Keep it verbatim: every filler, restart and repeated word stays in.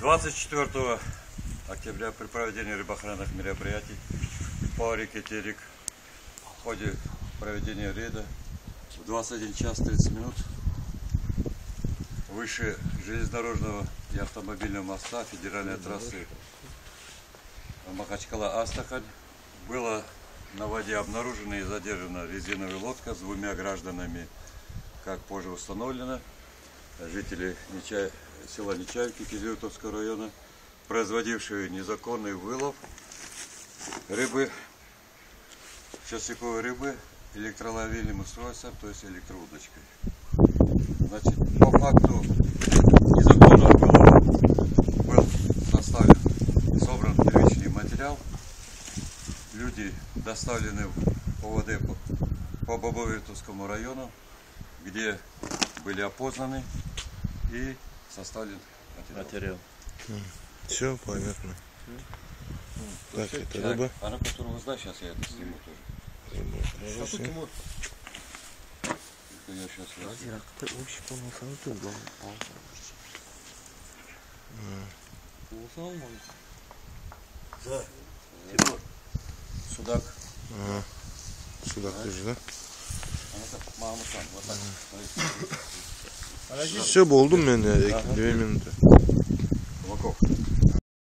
двадцать четвёртого октября при проведении рыбоохранных мероприятий по реке Терек в ходе проведения рейда в двадцать один час тридцать минут выше железнодорожного и автомобильного моста федеральной трассы Махачкала-Астрахань было на воде обнаружена и задержана резиновая лодка с двумя гражданами, как позже установлено, жители Неча... села Нечаевки Бабаюртовского района, производившие незаконный вылов рыбы, частиковой рыбы электроловильным устройством, то есть электроудочкой. Значит, по факту незаконного вылова был составлен, собран первичный материал. Люди доставлены в ОВД по Бабаюртовскому району, где были опознаны и составлен материал. материал. Все понятно. Все? Так, это так, рыба. Она, которую вы знаете, сейчас я это сниму тоже. Рыба. Рыба. Что рыба. Я сейчас Разирак, ты вообще полосал, да? Полосал, может? Да. Тимур. Судак. Ага. Судак а? Тоже, да? Все buldum ben ya, iki minute.